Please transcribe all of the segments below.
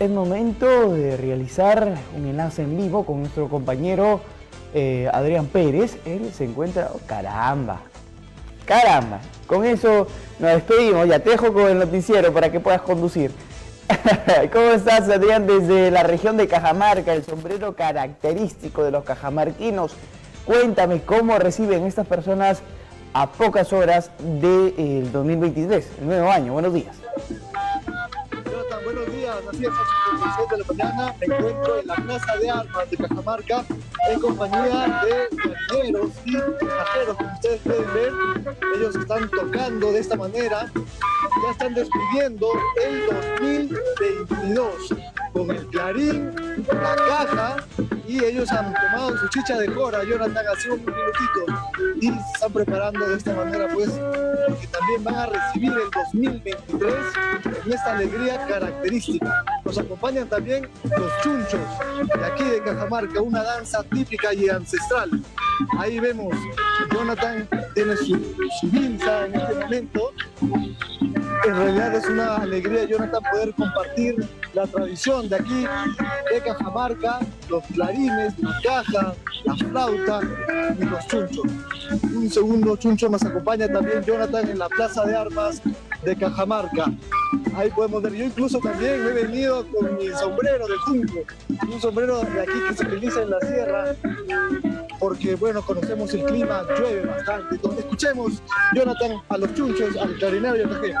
es momento de realizar un enlace en vivo con nuestro compañero Adrián Pérez. Él se encuentra... Oh, caramba. Con eso nos despedimos. Ya te dejo con el noticiero para que puedas conducir. ¿Cómo estás, Adrián? Desde la región de Cajamarca, el sombrero característico de los cajamarquinos. Cuéntame cómo reciben estas personas a pocas horas del 2023, el nuevo año. Buenos días. Jonathan, buenos días. Así es, a las 7 de la mañana me encuentro en la Plaza de Armas de Cajamarca en compañía de marineros y cajeros, como ustedes pueden ver. Ellos están tocando de esta manera, ya están despidiendo el 2022 con el clarín, la caja, y ellos han tomado su chicha de jora, Jonathan, hace un minutito, y se están preparando de esta manera, pues, porque también van a recibir el 2023 en esta alegría característica. Nos acompañan también los chunchos, de aquí de Cajamarca, una danza típica y ancestral. Ahí vemos, Jonathan tiene su vinza en este momento. En realidad es una alegría, Jonathan, poder compartir la tradición de aquí, de Cajamarca, los clarines, la caja, la flauta y los chunchos. Un segundo chuncho nos acompaña también, Jonathan, en la Plaza de Armas de Cajamarca. Ahí podemos ver, yo incluso también he venido con mi sombrero de junco, un sombrero de aquí que se utiliza en la sierra, porque bueno, conocemos el clima, llueve bastante. Entonces escuchemos, Jonathan, a los chunchos, al clarinero y al cajero.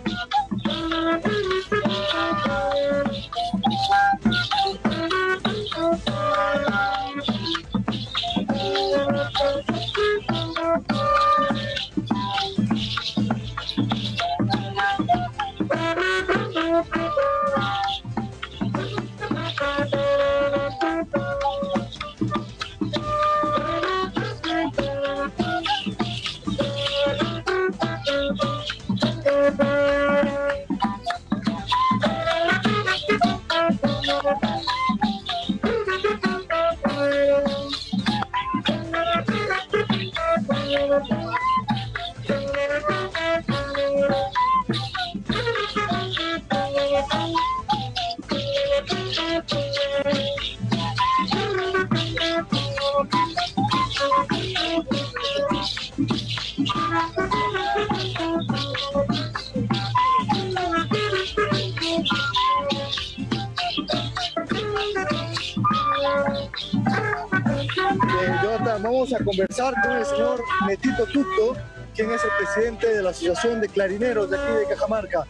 Vamos a conversar con el señor Metito Tuto, quien es el presidente de la Asociación de Clarineros de aquí de Cajamarca.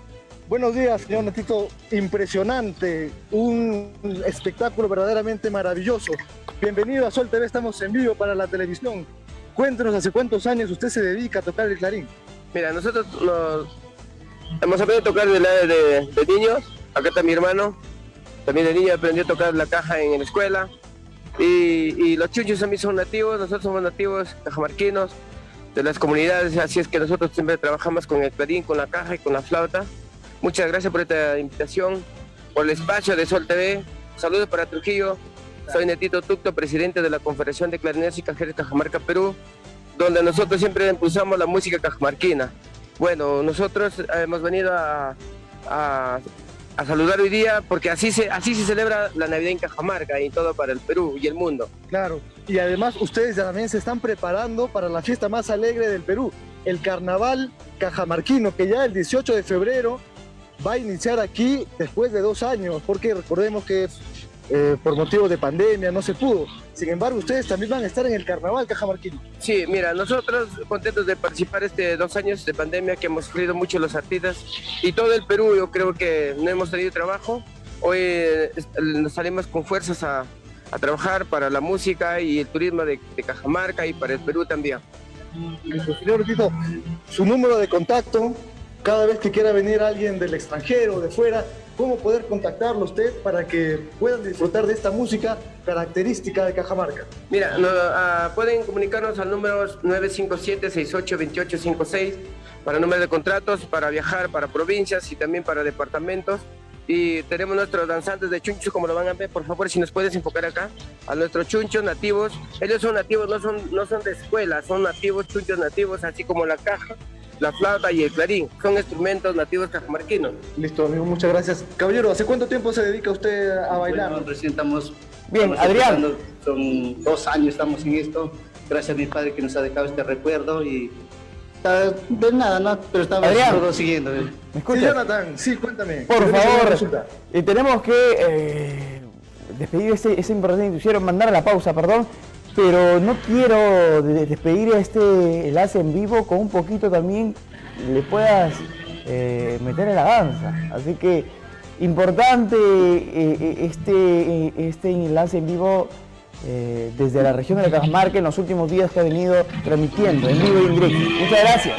Buenos días, señor Metito. Impresionante, un espectáculo verdaderamente maravilloso. Bienvenido a Sol TV, estamos en vivo para la televisión. Cuéntenos, ¿hace cuántos años usted se dedica a tocar el clarín? Mira, nosotros hemos aprendido a tocar de niños. Acá está mi hermano, también de niño aprendió a tocar la caja en la escuela. Y los chunchos también son nativos, nosotros somos nativos cajamarquinos de las comunidades, así es que nosotros siempre trabajamos con el clarín, con la caja y con la flauta. Muchas gracias por esta invitación, por el espacio de Sol TV. Saludos para Trujillo, soy Ñetito Tucto, presidente de la Confederación de Clarines y Cajeres Cajamarca, Perú, donde nosotros siempre impulsamos la música cajamarquina. Bueno, nosotros hemos venido a saludar hoy día, porque así se celebra la Navidad en Cajamarca y todo para el Perú y el mundo. Claro, y además ustedes también se están preparando para la fiesta más alegre del Perú, el Carnaval Cajamarquino, que ya el 18 de febrero va a iniciar aquí después de 2 años, porque recordemos que por motivos de pandemia no se pudo. Sin embargo, ustedes también van a estar en el Carnaval Cajamarquino. Sí, mira, nosotros contentos de participar este 2 años de pandemia que hemos sufrido mucho los artistas y todo el Perú. Yo creo que no hemos tenido trabajo. Hoy nos salimos con fuerzas a trabajar para la música y el turismo de Cajamarca y para el Perú también. Señor Tito, su número de contacto, cada vez que quiera venir alguien del extranjero, de fuera, cómo poder contactarlo usted para que puedan disfrutar de esta música característica de Cajamarca. Mira, pueden comunicarnos al número 957-682856 para número de contratos, para viajar, para provincias y también para departamentos. Y tenemos nuestros danzantes de chunchos, como lo van a ver, por favor, si nos puedes enfocar acá, a nuestros chunchos nativos. Ellos son nativos, no son de escuela, son nativos, chunchos nativos, así como la caja, la flauta y el clarín. Son instrumentos nativos cajamarquinos. Listo, amigo, muchas gracias. Caballero, ¿hace cuánto tiempo se dedica usted a bailar? Bueno, recién estamos... Bien, Adrián. Son 2 años estamos en esto, gracias a mi padre que nos ha dejado este recuerdo y... De nada, ¿no? Pero estamos todos siguiendo. ¿Me escuchas? Sí, Jonathan, sí, cuéntame. Por favor, y tenemos que despedir ese importante noticiero, mandar a la pausa, perdón, pero no quiero despedir este enlace en vivo con un poquito también le puedas meter en la danza. Así que importante este enlace en vivo desde la región de la Cajamarca en los últimos días que ha venido transmitiendo en vivo y en directo. Muchas gracias.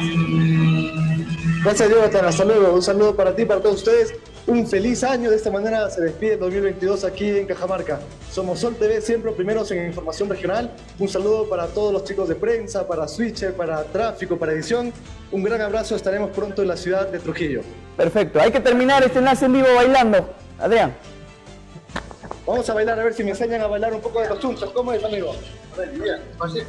Gracias, Jonathan. Hasta luego. Un saludo para ti, para todos ustedes. Un feliz año. De esta manera se despide el 2022 aquí en Cajamarca. Somos Sol TV, siempre primeros en información regional. Un saludo para todos los chicos de prensa, para Switcher, para tráfico, para edición. Un gran abrazo. Estaremos pronto en la ciudad de Trujillo. Perfecto. Hay que terminar este enlace en vivo bailando. Adrián. Vamos a bailar, a ver si me enseñan a bailar un poco de los chunchos. ¿Cómo es, amigo? A ver, mira, así.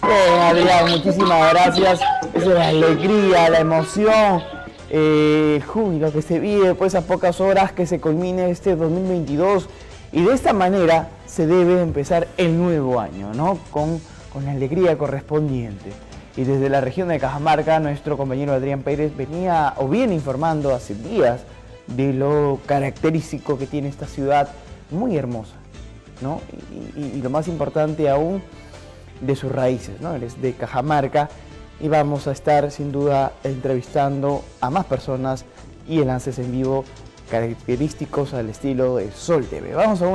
Bueno, Adrián, muchísimas gracias. Esa es la alegría, la emoción, el júbilo que se vive después de esas pocas horas que se culmine este 2022. Y de esta manera se debe empezar el nuevo año, ¿no? Con la alegría correspondiente. Y desde la región de Cajamarca, nuestro compañero Adrián Pérez venía o viene informando hace días de lo característico que tiene esta ciudad muy hermosa, ¿no? Y lo más importante aún, de sus raíces, ¿no? Él es de Cajamarca y vamos a estar sin duda entrevistando a más personas y enlaces en vivo característicos al estilo de Sol TV. Vamos a un